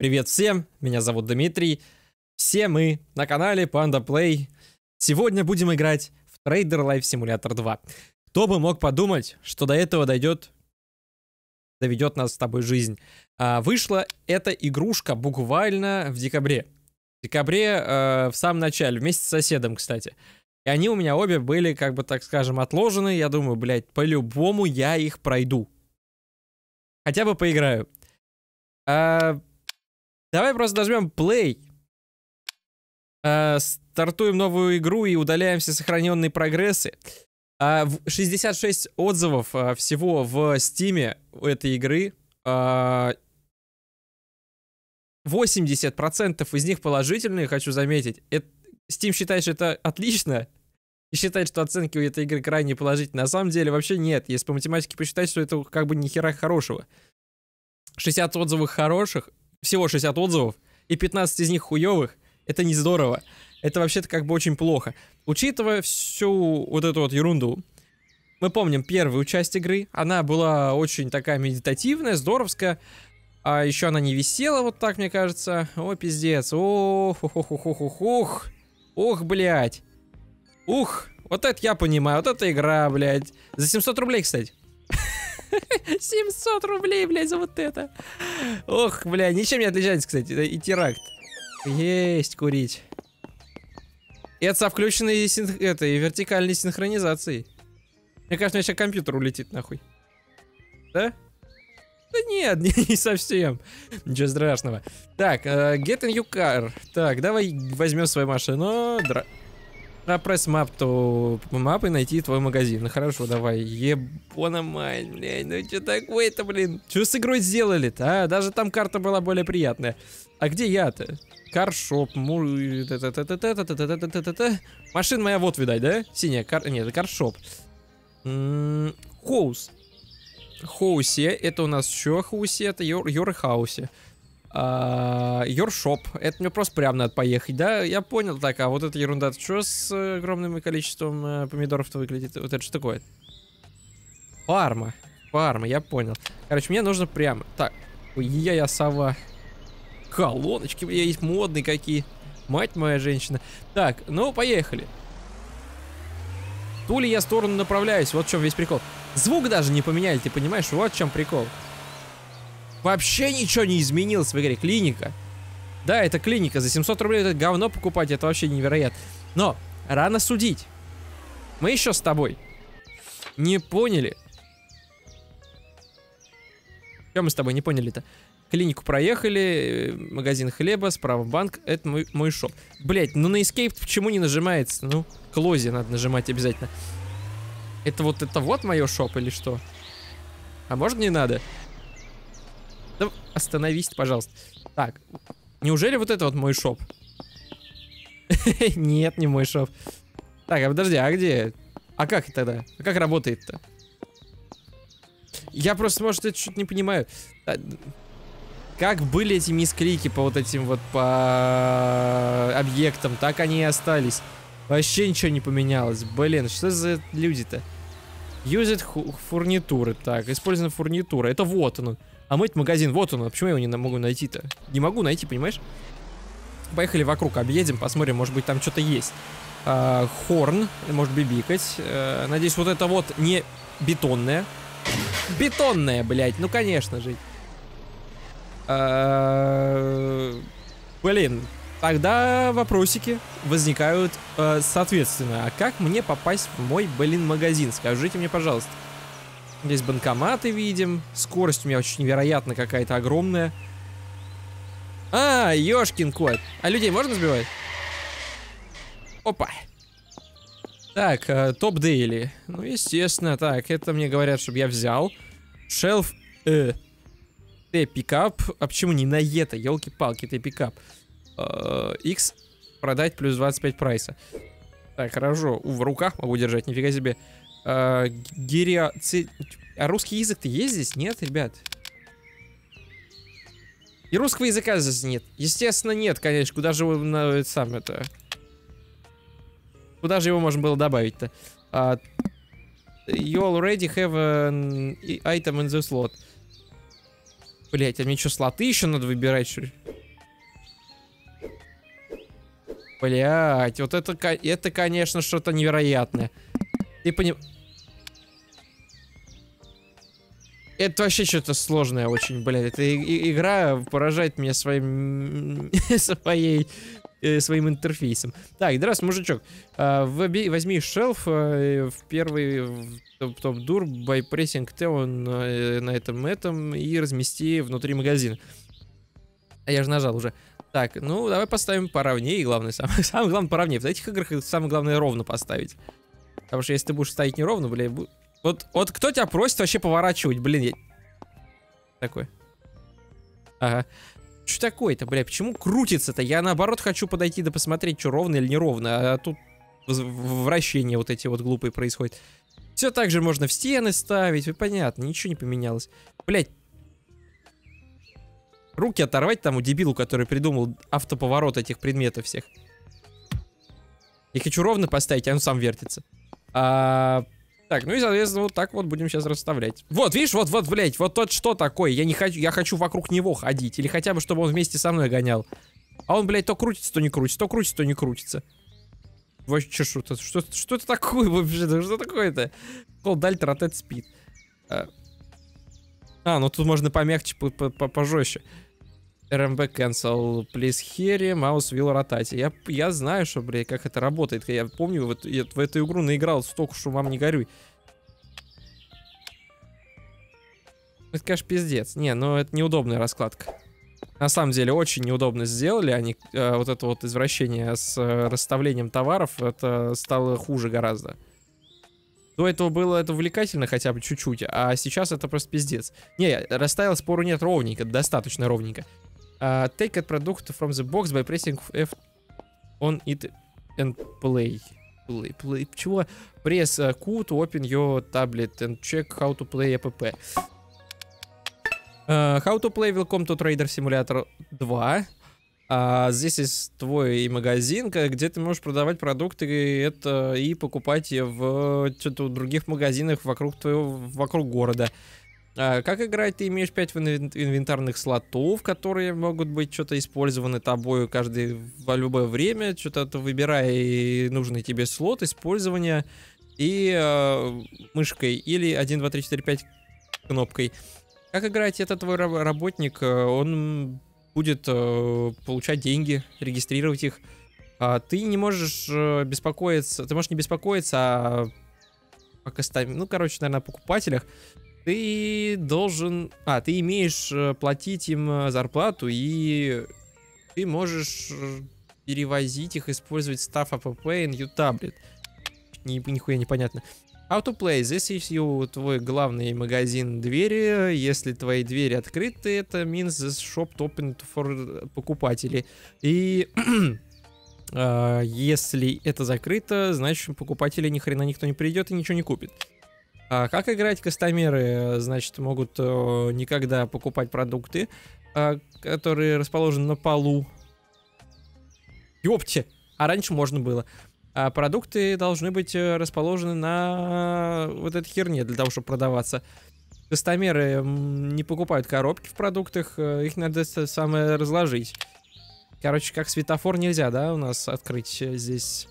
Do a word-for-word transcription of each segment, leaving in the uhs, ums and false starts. Привет всем, меня зовут Дмитрий. Все мы на канале Panda Play. Сегодня будем играть в Trader Life Simulator два. Кто бы мог подумать, что до этого дойдет, доведет нас с тобой жизнь. А, вышла эта игрушка буквально в декабре. В декабре, э, в самом начале, вместе с соседом, кстати. И они у меня обе были, как бы так скажем, отложены. Я думаю, блядь, по-любому я их пройду. Хотя бы поиграю. А... Давай просто нажмем play. А, стартуем новую игру и удаляем все сохраненные прогрессы. А, шестьдесят шесть отзывов а, всего в Steam у этой игры. А, восемьдесят процентов из них положительные, хочу заметить. Это, Steam считает, что это отлично. И считает, что оценки у этой игры крайне положительные. На самом деле вообще нет. Если по математике посчитать, что это как бы ни хера хорошего. шестьдесят отзывов хороших. Всего шестьдесят отзывов, и пятнадцать из них хуёвых. Это не здорово. Это вообще-то как бы очень плохо. Учитывая всю вот эту вот ерунду, мы помним первую часть игры. Она была очень такая медитативная, здоровская. А еще она не висела вот так, мне кажется. О, пиздец. Ох, ох, ох, ох, ох, ох, ох. Ох, блядь. Ух, вот это я понимаю. Вот это игра, блядь. За семьсот рублей, кстати. семьсот рублей, блядь, за вот это. Ох, бля, ничем не отличается, кстати. И теракт. Есть, курить. И это со включенной син... этой вертикальной синхронизацией. Мне кажется, у меня сейчас компьютер улетит, нахуй. Да? Да нет, не, не совсем. Ничего страшного. Так, uh, get in your car. Так, давай возьмем свою машину. Дра... Пресс мап то мапы найти твой магазин. Ну хорошо, давай. Ебономай, блядь. Ну что такое-то, блин? Что с игрой сделали-то? А? Даже там карта была более приятная. А где я-то? Каршоп. Му... Машина моя вот, видать, да? Синяя. Кар... Нет, это каршоп. Хоус. Хоусе. Это у нас что? Хоусе. Это your house. Uh, your shop. Это мне просто прям надо поехать, да? Я понял, так, а вот эта ерунда, что с uh, огромным количеством uh, помидоров-то выглядит? Вот это что такое? Фарма. Фарма, я понял. Короче, мне нужно прямо... Так, я я сова. Колоночки, бля, есть модные какие. Мать моя женщина. Так, ну, поехали. Ту ли я в сторону направляюсь, вот в чем весь прикол. Звук даже не поменяли, ты понимаешь? Вот в чем прикол. Вообще ничего не изменилось в игре. Клиника. Да, это клиника. За семьсот рублей это говно покупать, это вообще невероятно. Но рано судить. Мы еще с тобой не поняли. Что мы с тобой не поняли-то? Клинику проехали, магазин хлеба, справа банк, это мой, мой шоп. Блять, ну на эскейп почему не нажимается? Ну, клози надо нажимать обязательно. Это вот это вот мое шоп или что? А может не надо? Да остановись, пожалуйста. Так, неужели вот это вот мой шоп? Нет, не мой шоп. Так, а подожди, а где? А как это тогда? А как работает-то? Я просто, может, это что-то не понимаю. Как были эти мисклики по вот этим вот по объектам, так они и остались. Вообще ничего не поменялось. Блин, что за люди-то? Юзит фурнитуры. Так, использована фурнитура. Это вот оно. А мыть магазин, вот он, почему я его не могу найти-то? Не могу найти, понимаешь? Поехали вокруг, объедем, посмотрим, может быть там что-то есть. А, хорн, может бибикать. А, надеюсь, вот это вот не бетонная. Бетонная, блядь, ну конечно же. А, блин, тогда вопросики возникают а, соответственно. А как мне попасть в мой, блин, магазин? Скажите мне, пожалуйста. Здесь банкоматы видим. Скорость у меня очень невероятно какая-то огромная. А, ёшкин кот. А людей можно сбивать? Опа. Так, топ дейли. Ну, естественно. Так, это мне говорят, чтобы я взял. Шелф. Э. Т-пикап. А почему не на Е-то? Ёлки-палки, Т-пикап. X продать плюс двадцать пять прайса. Так, хорошо. В руках могу держать, нифига себе. А, гири... Ци... а русский язык-то есть здесь? Нет, ребят? И русского языка здесь нет. Естественно, нет, конечно. Куда же его на... сам это... Куда же его можно было добавить-то? А... You already have an item in the slot. Блять, а мне что, слоты еще надо выбирать, что ли? Блять, вот это, это конечно, что-то невероятное. Ты поним... Это вообще что-то сложное очень, блядь. Эта игра поражает меня своим... своей... своим интерфейсом. Так, здравствуй, мужичок. Возьми шелф в первый топ-дур by pressing T на этом этом и размести внутри магазина. А я же нажал уже. Так, ну давай поставим поровнее, главное, самое, самое главное поровнее. В этих играх самое главное ровно поставить. Потому что если ты будешь ставить неровно, блядь, б... вот, вот кто тебя просит вообще поворачивать, блин, я... Такое. Ага. Что такое-то, бля, почему крутится-то? Я наоборот хочу подойти да посмотреть, что ровно или неровно, а тут вращения вот эти вот глупые происходят. Все так же можно в стены ставить, понятно, ничего не поменялось. Блять. Руки оторвать тому дебилу, который придумал автоповорот этих предметов всех. Я хочу ровно поставить, а он сам вертится. А... Так, ну и, соответственно, вот так вот будем сейчас расставлять. Вот, видишь, вот, вот, блядь, вот тот что такое? Я не хочу, я хочу вокруг него ходить. Или хотя бы, чтобы он вместе со мной гонял. А он, блядь, то крутится, то не крутится, то крутится, то не крутится. Вообще, что-то, что-то, что-то такое вообще, что такое-то? Колдальт, ротет, спит. А, ну тут можно помягче, пожестче. эр эм би cancel, please hear, mouse will rotate. Я, я знаю, что, блядь, как это работает. Я помню, вот, я в эту игру наиграл столько, что мам не горюй. Это, конечно, пиздец. Не, ну это неудобная раскладка. На самом деле, очень неудобно сделали они. Э, вот это вот извращение с э, расставлением товаров, это стало хуже гораздо. До этого было это увлекательно хотя бы чуть-чуть, а сейчас это просто пиздец. Не, расставил, спору нет, ровненько, достаточно ровненько. Uh, take a product from the box by pressing F on it and play. Play, play. Чего? Press Q to open your tablet and check how to play app. Uh, how to play, welcome to Trader Simulator два. Uh, this is твой магазин, где ты можешь продавать продукты и, это, и покупать в что-то других магазинах вокруг, твоего, вокруг города. Как играть? Ты имеешь пять инвентарных слотов, которые могут быть что-то использованы тобой каждый во любое время. Что-то выбирай нужный тебе слот использования и э, мышкой или один, два, три, четыре, пять кнопкой. Как играть? Это твой работник, он будет э, получать деньги, регистрировать их. А ты не можешь беспокоиться, ты можешь не беспокоиться о, о кастом... ну, короче, наверное, о покупателях. Ты должен... А, ты имеешь платить им зарплату, и ты можешь перевозить их, использовать став app and you tablet. Ни, нихуя непонятно. How to play. This is you, твой главный магазин двери. Если твои двери открыты, это means this shop open for покупателей. И... uh, если это закрыто, значит, покупатели ни хрена никто не придет и ничего не купит. А как играть? Кастомеры, значит, могут э, никогда покупать продукты, э, которые расположены на полу. Ёпте! А раньше можно было. А продукты должны быть расположены на вот этой херне для того, чтобы продаваться. Кастомеры не покупают коробки в продуктах, их надо самое разложить. Короче, как светофор нельзя, да, у нас открыть здесь.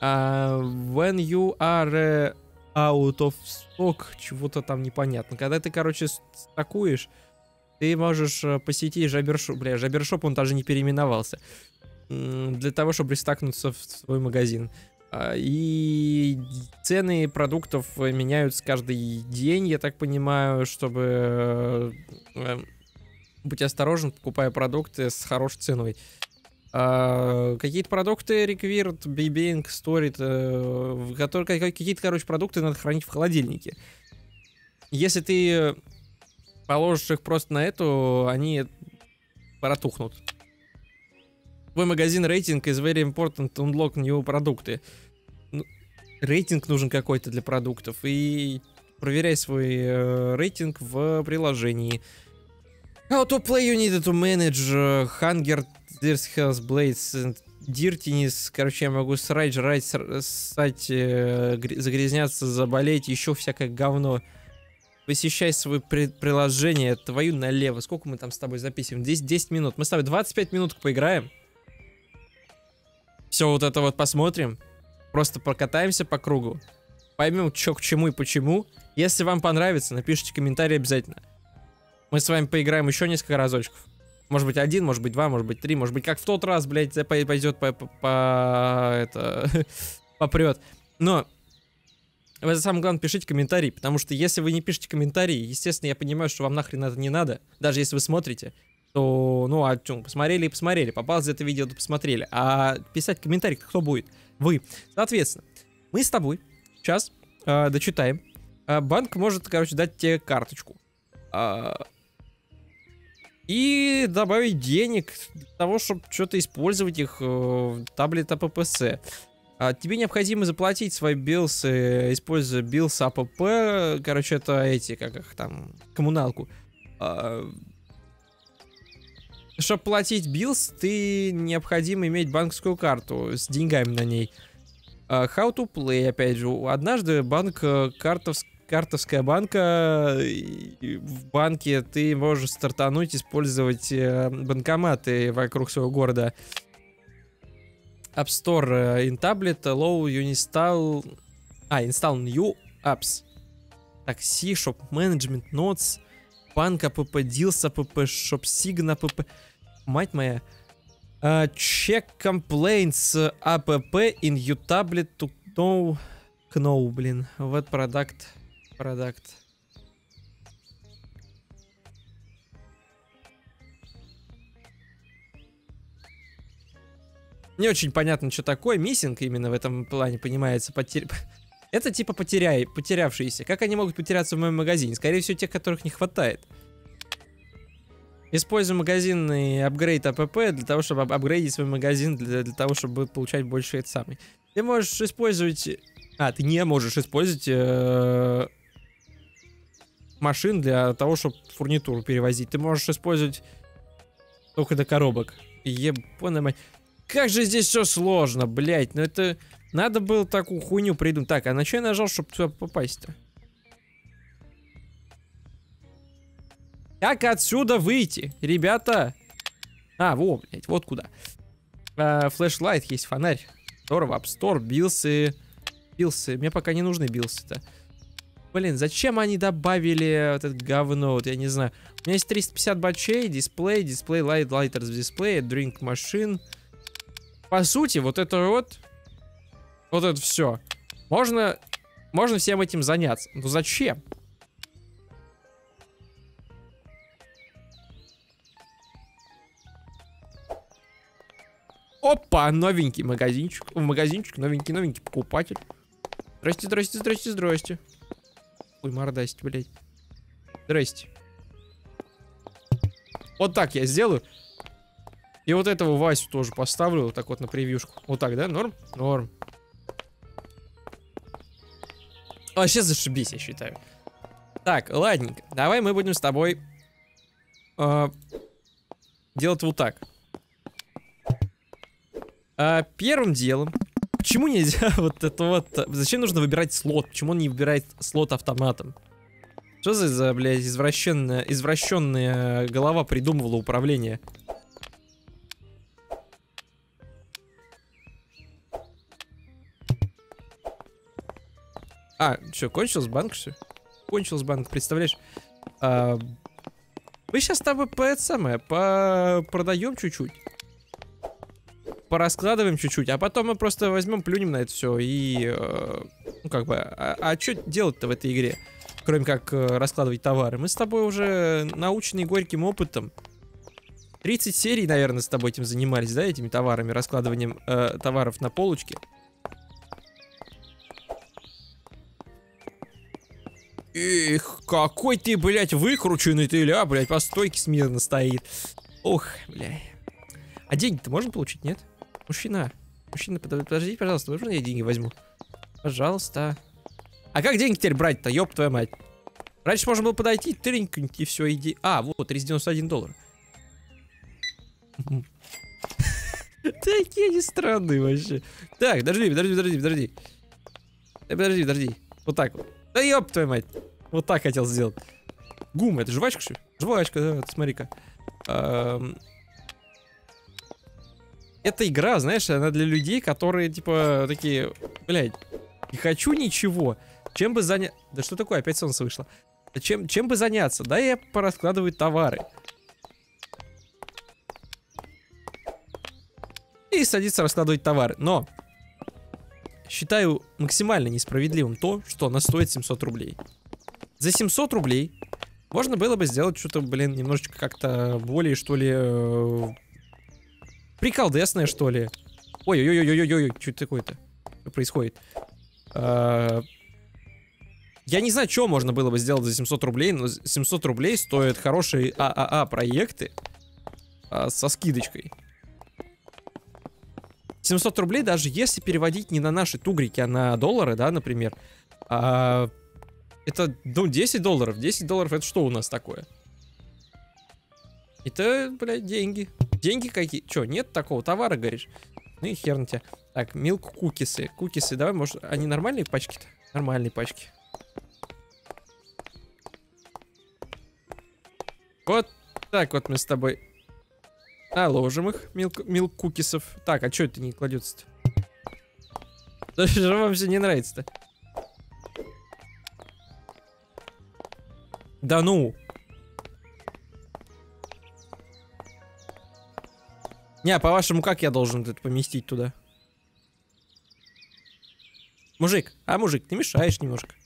А, when you are... out of stock, чего-то там непонятно. Когда ты, короче, стакуешь, ты можешь посетить жабершоп. Бля, жабершоп, он даже не переименовался. Для того, чтобы пристакнуться в свой магазин. И цены продуктов меняются каждый день, я так понимаю, чтобы быть осторожен, покупая продукты с хорошей ценой. Uh, какие-то продукты required, being stored, uh, какие-то, короче, продукты надо хранить в холодильнике. Если ты положишь их просто на эту, они протухнут. Твой магазин рейтинг is very important to unlock new продукты. Ну, рейтинг нужен какой-то для продуктов. И проверяй свой uh, рейтинг в приложении. How to play, you need to manage uh, hunger. Диртинис, короче, я могу срать, жрать, ссать, загрязняться, заболеть, еще всякое говно. Посещай свое приложение, твою налево. Сколько мы там с тобой записываем? десять минут. Мы с тобой двадцать пять минут поиграем. все вот это вот посмотрим. Просто прокатаемся по кругу. Поймем, что к чему и почему. Если вам понравится, напишите комментарий обязательно. Мы с вами поиграем еще несколько разочков. Может быть один, может быть два, может быть три, может быть как в тот раз, блядь, пойдет по... по, по это... попрет. Но... Вы, самое главное, пишите комментарии, потому что если вы не пишете комментарии, естественно, я понимаю, что вам нахрен это не надо, даже если вы смотрите, то, ну, а что, посмотрели и посмотрели, попалось за это видео, то посмотрели, а писать комментарий кто будет? Вы. Соответственно, мы с тобой сейчас э, дочитаем. Э, банк может, короче, дать тебе карточку. Э, и добавить денег для того, чтобы что-то использовать их э, в таблет АППС. Тебе необходимо заплатить свои билсы, используя билсы АПП, короче, это эти, как их там, коммуналку. Чтобы платить билс, ты необходимо иметь банковскую карту с деньгами на ней. How to play, опять же, однажды банк, картовс, картовская банка, в банке ты можешь стартануть, использовать банкоматы вокруг своего города. App Store, InTablet, Low, Unistal, а, Install New Apps, Taxi, Shop Management, Notes, Bank, app, Deals, app, Shop Sign, app, мать моя, uh, Check Complaints, app, in UTablet, to know, know, блин, what product, product. Не очень понятно, что такое. Миссинг именно в этом плане понимается. Потер... Это типа потеряй, потерявшиеся. Как они могут потеряться в моем магазине? Скорее всего, тех, которых не хватает. Использую магазинный апгрейд АПП для того, чтобы апгрейдить свой магазин, для, для того, чтобы получать больше это самое. Ты можешь использовать... А, ты не можешь использовать э... машин для того, чтобы фурнитуру перевозить. Ты можешь использовать только до коробок. Ебаная мать. Как же здесь все сложно, блять. Ну это... Надо было такую хуйню придумать. Так, а на что я нажал, чтобы туда попасть-то? Как отсюда выйти, ребята? А, во, блять, вот куда. Флешлайт а, есть, фонарь. Здорово, App Store, билсы. Билсы, мне пока не нужны билсы-то. Блин, зачем они добавили вот это говно, вот я не знаю. У меня есть триста пятьдесят бачей, дисплей, дисплей, лайт, лайтер с дисплея, дринк машин. По сути, вот это вот, вот это все. Можно, можно всем этим заняться. Но зачем? Опа, новенький магазинчик. В магазинчик новенький-новенький покупатель. Здрасте, здрасте, здрасте, здрасте. Ой, мордасть, блядь. Здрасте. Вот так я сделаю. И вот этого Васю тоже поставлю, вот так вот на превьюшку. Вот так, да? Норм? Норм. Вообще зашибись, я считаю. Так, ладненько. Давай мы будем с тобой э, делать вот так. Э, первым делом... Почему нельзя вот это вот... Зачем нужно выбирать слот? Почему он не выбирает слот автоматом? Что за, за блядь, извращенная, извращенная голова придумывала управление? А, что, кончился банк, что? Кончился банк, представляешь? А, мы сейчас с тобой по это самое, по продаем чуть-чуть. Пораскладываем чуть-чуть, а потом мы просто возьмем, плюнем на это все и... Ну, как бы, а, а что делать-то в этой игре? Кроме как раскладывать товары. Мы с тобой уже научены горьким опытом. тридцать серий, наверное, с тобой этим занимались, да, этими товарами, раскладыванием э, товаров на полочке. Эх, какой ты, блядь, выкрученный ты, ля, блядь, по стойке смирно стоит. Ох, блядь. А деньги-то можно получить, нет? Мужчина, мужчина, подожди, пожалуйста, можно я деньги возьму? Пожалуйста. А как деньги теперь брать-то, ёб твою мать? Раньше можно было подойти, тыренькнуть и все, иди. А, вот, триста девяносто один доллар. Такие они странные вообще. Так, подожди, подожди, подожди, подожди. Подожди, подожди, вот так вот. Да ёб твою мать. Вот так хотел сделать. Гум, это жвачка, что ли? Жвачка, да, смотри-ка. Эм... эта игра, знаешь, она для людей, которые, типа, такие, блядь, не хочу ничего. Чем бы заняться... Да что такое? Опять солнце вышло. Чем, чем бы заняться? Да я пораскладываю товары. И садится раскладывать товары. Но считаю максимально несправедливым то, что она стоит семьсот рублей. За семьсот рублей можно было бы сделать что-то, блин, немножечко как-то более, что ли, приколдесное, что ли. Ой-ой-ой-ой-ой-ой, что это такое-то? Что происходит? А... Я не знаю, что можно было бы сделать за семьсот рублей, но семьсот рублей стоят хорошие ААА проекты а, со скидочкой. семьсот рублей, даже если переводить не на наши тугрики, а на доллары, да, например, а, это, ну, десять долларов. десять долларов это что у нас такое? Это, блядь, деньги. Деньги какие? Че, нет такого товара, говоришь? Ну и хер на тебя. Так, милк кукисы. Кукисы, давай, может, они нормальные пачки-то? Нормальные пачки. Вот так вот мы с тобой наложим их, милк-кукисов. Так, а что это не кладется-то? Даже вам все не нравится-то. Да ну! Не, а по-вашему, как я должен это поместить туда? Мужик, а мужик, ты мешаешь немножко.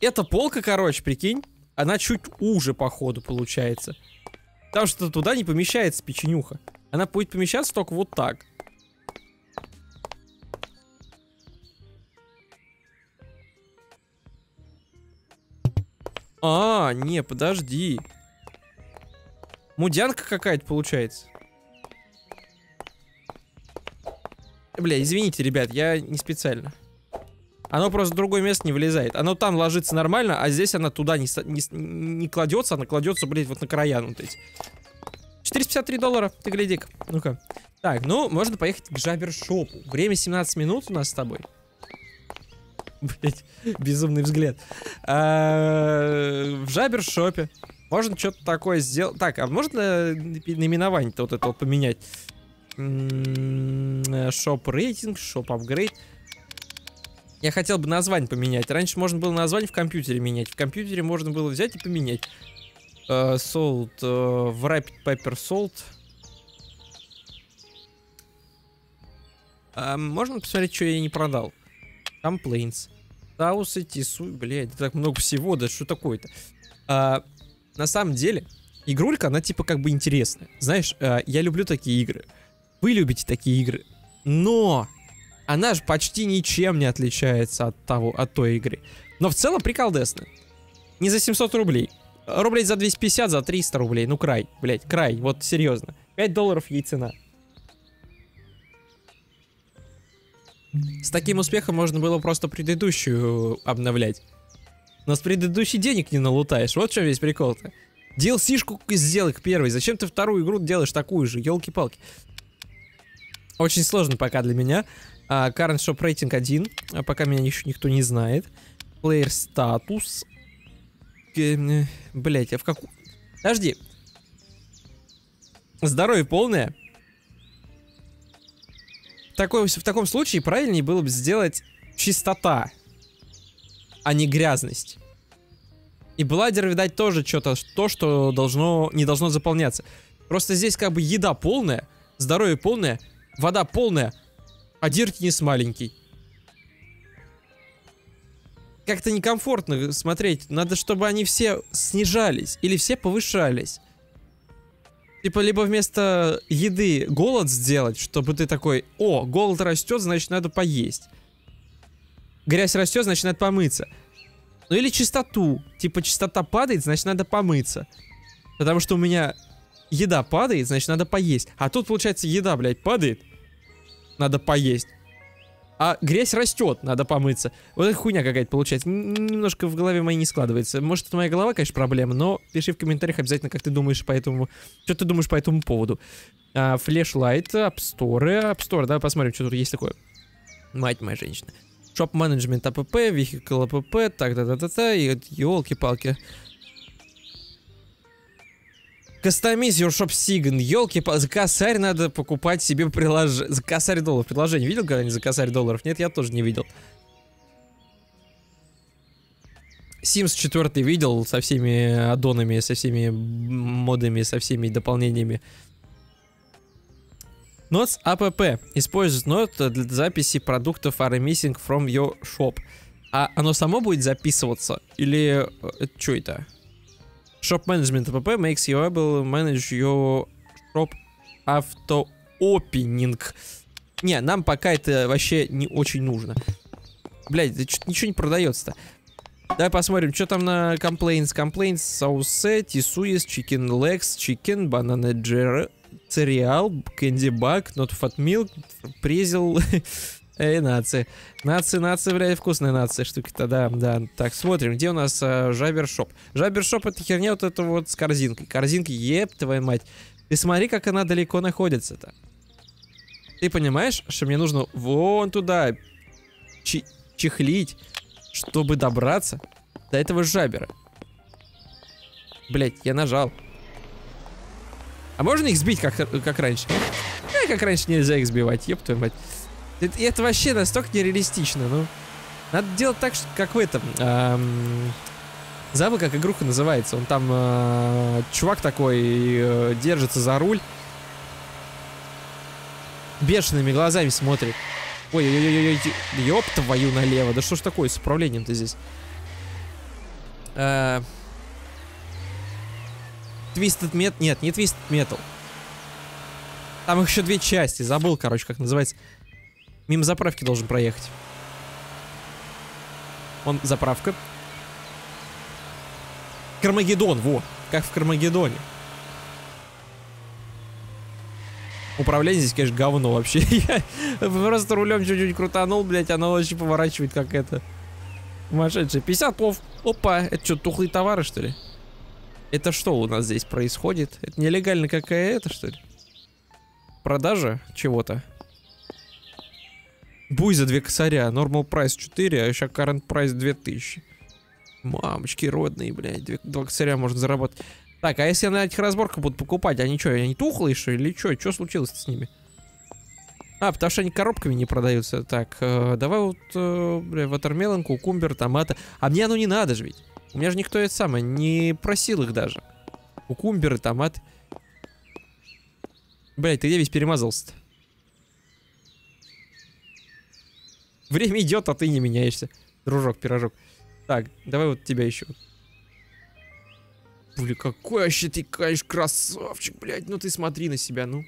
Эта полка, короче, прикинь. Она чуть уже, походу, получается. Потому что туда не помещается печенюха. Она будет помещаться только вот так. А, не, подожди. Мудянка какая-то получается. Бля, извините, ребят, я не специально. Оно просто в другое место не влезает. Оно там ложится нормально, а здесь она туда не, не, не кладется, она кладется, блядь, вот на края. Вот эти. четыреста пятьдесят три доллара, ты гляди-ка. Ну-ка. Так, ну, можно поехать к жабершопу. Время семнадцать минут у нас с тобой. Блядь, безумный взгляд. В жабершопе можно что-то такое сделать. Так, а можно наименование-то вот это вот поменять? Шоп рейтинг, шоп апгрейд. Я хотел бы название поменять. Раньше можно было название в компьютере менять. В компьютере можно было взять и поменять. Uh, salt. Uh, Wrapped Paper Salt. Uh, можно посмотреть, что я не продал? Complaints. Таусы, тису... Блядь, так много всего. Да что такое-то? Uh, на самом деле, игрулька, она типа как бы интересная. Знаешь, uh, я люблю такие игры. Вы любите такие игры. Но... Она же почти ничем не отличается от того, от той игры. Но в целом приколдесно. Не за семьсот рублей. Рублей за двести пятьдесят, за триста рублей. Ну край, блядь, край. Вот серьезно. пять долларов ей цена. С таким успехом можно было просто предыдущую обновлять. Но с предыдущей денег не налутаешь. Вот в чем весь прикол-то. ди эл си-шку сделай к первой. Зачем ты вторую игру делаешь такую же? Елки-палки. Очень сложно пока для меня. Uh, current shop rating один, а пока меня еще никто не знает. Player status. Блять, а в какую... Подожди. Здоровье полное. В, такой, в таком случае правильнее было бы сделать чистота, а не грязность. И бладер, видать, тоже что-то, то, что должно, не должно заполняться. Просто здесь как бы еда полная, здоровье полное, вода полная, а Диркинс маленький. Как-то некомфортно смотреть. Надо, чтобы они все снижались. Или все повышались. Типа, либо вместо еды голод сделать, чтобы ты такой... О, голод растет, значит, надо поесть. Грязь растет, значит, надо помыться. Ну или чистоту. Типа, чистота падает, значит, надо помыться. Потому что у меня еда падает, значит, надо поесть. А тут, получается, еда, блядь, падает. Надо поесть. А грязь растет, надо помыться. Вот эта хуйня какая-то получается. Немножко в голове моей не складывается. Может, это моя голова, конечно, проблема, но пиши в комментариях обязательно, как ты думаешь по этому... Что ты думаешь по этому поводу. Флешлайт, апсторы, апсторы. Давай посмотрим, что тут есть такое. Мать моя женщина. Шоп менеджмент АПП, вехикл АПП, так-та-та-та-та, и елки-палки. Customize your shop sign. Ёлки, за косарь надо покупать себе приложение. За косарь долларов. Предложение видел когда-нибудь за косарь долларов? Нет, я тоже не видел. Симс четыре видел со всеми аддонами, со всеми модами, со всеми дополнениями. Notes app. Использует нот для записи продуктов are missing from your shop. А оно само будет записываться? Или что это? Shop Management app makes you able to manage your shop after opening. Не, нам пока это вообще не очень нужно. Блядь, да что-то ничего не продается-то. Давай посмотрим, что там на complaints. Complaints, sauce, tissues, chicken legs, chicken, banana jar, cereal, candy bag, not fat milk, презел. Эй, нации. Нации, нации, блядь, вкусная нация. Штуки-то, да, да. Так, смотрим, где у нас а, жабершоп. Жабершоп — это херня вот эта вот с корзинкой. Корзинки, еб твою мать. Ты смотри, как она далеко находится-то. Ты понимаешь, что мне нужно вон туда чехлить, чтобы добраться до этого жабера. Блять, я нажал. А можно их сбить, как, как раньше? А, как раньше нельзя их сбивать, еб твою мать. Это, это вообще настолько нереалистично, ну. Надо делать так, что, как в этом. Эм, забыл, как игруха называется. Он там, э, чувак такой, э, держится за руль. Бешеными глазами смотрит. Ой-ой-ой-ой, ёб твою налево. Да что ж такое с управлением-то здесь? Твистед uh, Metal. Нет, не Твистед Metal. Там их еще две части. Забыл, короче, как называется. Мимо заправки должен проехать. Он заправка. Кармагеддон, во. Как в Кармагеддоне. Управление здесь, конечно, говно вообще. Я просто рулем чуть-чуть крутанул, блять, оно очень поворачивает, как это. Сумасшедшее. пятьдесят пов. Опа, это что, тухлые товары, что ли? Это что у нас здесь происходит? Это нелегально какая-то, что ли? Продажа чего-то. Буй за два косаря. Normal price четыре, а еще current price две тысячи. Мамочки родные, блядь. два косаря можно заработать. Так, а если я на этих разборках буду покупать, они что, они тухлые, что или что? Что случилось с ними? А, потому что они коробками не продаются. Так, э, давай вот, э, бля, ватермелон, кукумбер, томаты. А мне оно не надо же ведь. У меня же никто это самое не просил их даже. Кукумберы, томаты. Блядь, ты где весь перемазался-то? Время идет, а ты не меняешься. Дружок, пирожок. Так, давай вот тебя еще. Блин, какой вообще ты, конечно, красавчик, блядь. Ну ты смотри на себя, ну.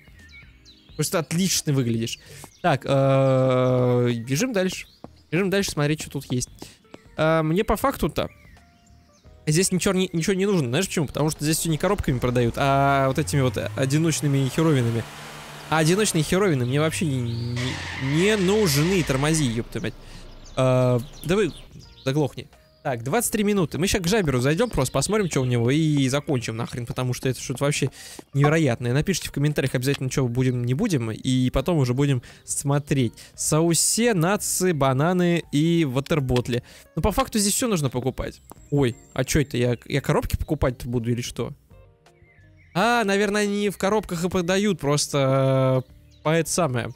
Просто отлично выглядишь. Так, э-э, бежим дальше. Бежим дальше смотреть, что тут есть. Э-э, мне по факту-то здесь ничего не, ничего не нужно. Знаешь почему? Потому что здесь все не коробками продают, а вот этими вот одиночными херовинами. А одиночные херовины мне вообще не, не, не нужны. Тормози, ёпта, блядь. Э-э, давай, заглохни. Так, двадцать три минуты. Мы сейчас к жаберу зайдем, просто посмотрим, что у него, и закончим нахрен, потому что это что-то вообще невероятное. Напишите в комментариях обязательно, что будем, не будем, и потом уже будем смотреть. Саусе, нации, бананы и ватерботли. Но по факту здесь все нужно покупать. Ой, а что это? Я, я коробки покупать-то буду или что? А, наверное, они в коробках и продают, просто по это самое.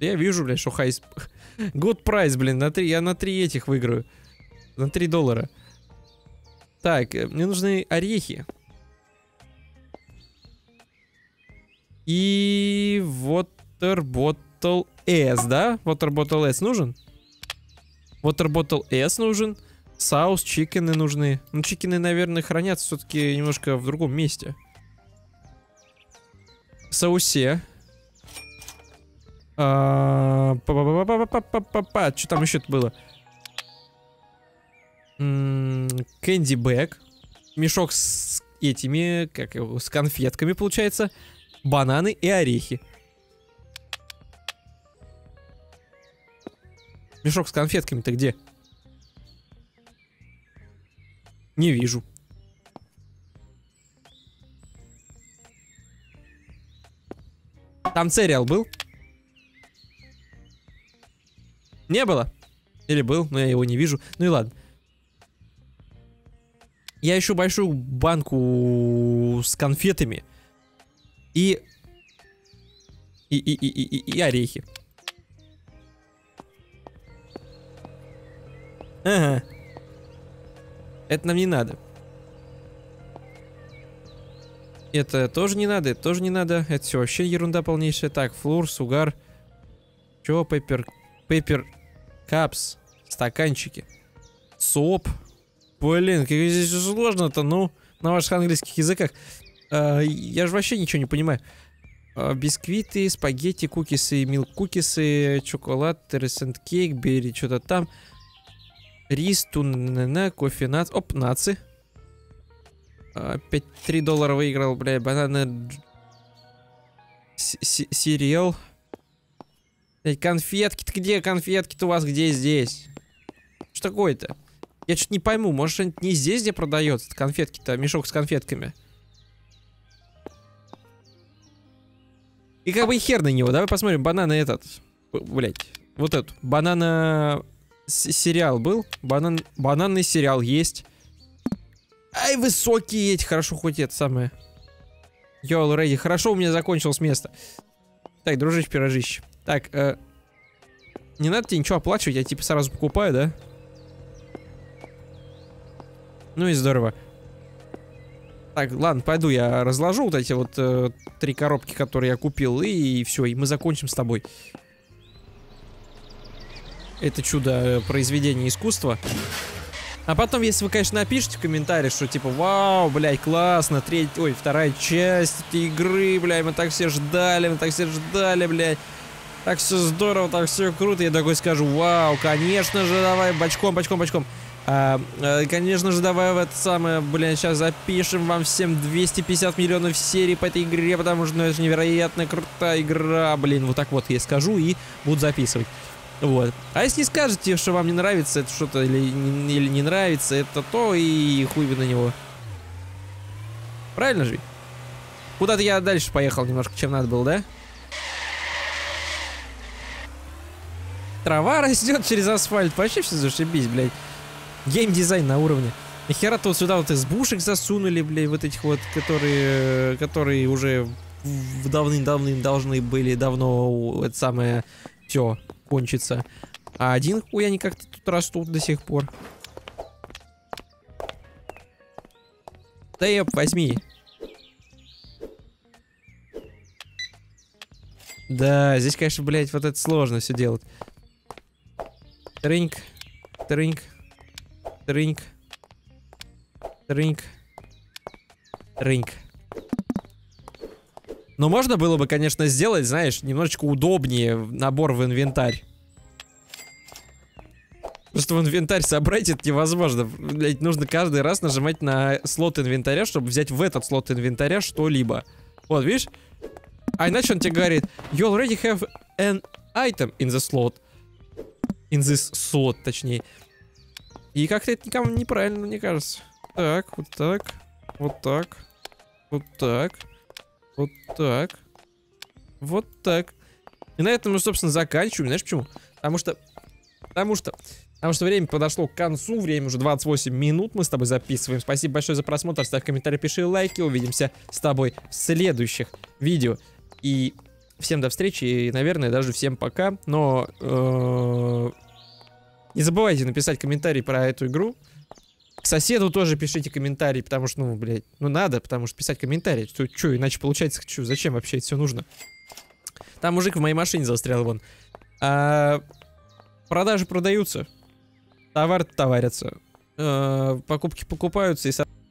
Я вижу, блядь, что хайс... Good price, блин, на три, я на три этих выиграю. На три доллара. Так, мне нужны орехи. И... Water Bottle S, да? Water Bottle S нужен? Water Bottle S нужен. Саус, чикены нужны. Ну, чикены, наверное, хранятся все-таки немножко в другом месте. Саусе. Что там еще было? Кэнди бэг. Мешок с этими, как его, с конфетками получается. Бананы и орехи. Мешок с конфетками-то где? Не вижу. Там цереал был? Не было? Или был, но я его не вижу. Ну и ладно. Я ищу большую банку с конфетами и... И, и, и, и, и орехи. Ага. Это нам не надо. Это тоже не надо, это тоже не надо. Это все вообще ерунда полнейшая. Так, флур, сугар. Чё, пеппер... Пеппер... Капс. Стаканчики. Соп. Блин, как здесь сложно-то, ну. На ваших английских языках. А, я же вообще ничего не понимаю. А, бисквиты, спагетти, кукисы, милк-кукисы, чоколад, терресент-кейк, бери, что-то там. Рис, тунна, кофе, нац... Оп, нацы. Опять три доллара выиграл, бля, бананы. Сериал. Конфетки-то где? Конфетки-то у вас где здесь? Что такое-то? Я что-то не пойму, может, что-нибудь не здесь, где продается конфетки-то, мешок с конфетками. И как бы и хер на него. Давай посмотрим, бананы этот. Блять, вот этот. Банана... Сериал был. Банан... Бананный сериал есть. Ай, высокие эти, хорошо, хоть это самое. Yo, already. Хорошо, у меня закончилось место. Так, дружище, пирожище. Так, э, не надо тебе ничего оплачивать, я типа сразу покупаю, да? Ну и здорово. Так, ладно, пойду я разложу вот эти вот э, три коробки, которые я купил, и, и все, и мы закончим с тобой. Это чудо, э, произведение искусства. А потом, если вы, конечно, напишите в комментариях, что типа, вау, блядь, классно, треть... Ой, вторая часть этой игры, блядь, мы так все ждали, мы так все ждали, блядь. Так все здорово, так все круто. Я такой скажу, вау, конечно же, давай, бочком, бочком, бочком. А, а, конечно же, давай в это самое, блядь, сейчас запишем вам всем двести пятьдесят миллионов серий по этой игре, потому что, ну, это же невероятно крутая игра, блин, вот так вот я скажу и буду записывать. Вот. А если скажете, что вам не нравится это что-то, или, или не нравится это то, и хуй бы на него. Правильно же? Куда-то я дальше поехал немножко, чем надо было, да? Трава растет через асфальт. Вообще все зашибись, блядь. Геймдизайн на уровне. Нахера тут сюда вот избушек засунули, блядь, вот этих вот, которые, которые уже давным-давным должны были давно, это самое, все... кончится. А один хуй они как-то тут растут до сих пор. Да я возьми. Да, здесь, конечно, блядь, вот это сложно все делать. Трыньк, трыньк, трыньк, трыньк, трыньк. Но можно было бы, конечно, сделать, знаешь, немножечко удобнее набор в инвентарь. Потому что в инвентарь собрать это невозможно. Блядь, нужно каждый раз нажимать на слот инвентаря, чтобы взять в этот слот инвентаря что-либо. Вот, видишь? А иначе он тебе говорит, you already have an item in the slot. In this slot, точнее. И как-то это никому неправильно, мне кажется. Так, вот так, вот так, вот так. Вот так. Вот так. И на этом мы, собственно, заканчиваем. Знаешь почему? Потому что... Потому что... Потому что время подошло к концу. Время уже двадцать восемь минут. Мы с тобой записываем. Спасибо большое за просмотр. Ставь комментарий, пиши лайки. Увидимся с тобой в следующих видео. И всем до встречи. И, наверное, даже всем пока. Но... Э-э- не забывайте написать комментарий про эту игру. К соседу тоже пишите комментарии, потому что, ну, блядь, ну надо, потому что писать комментарии. Что, что иначе получается, что, зачем вообще это все нужно? Там мужик в моей машине застрял, вон. А, продажи продаются, товар товарятся, а, покупки покупаются и...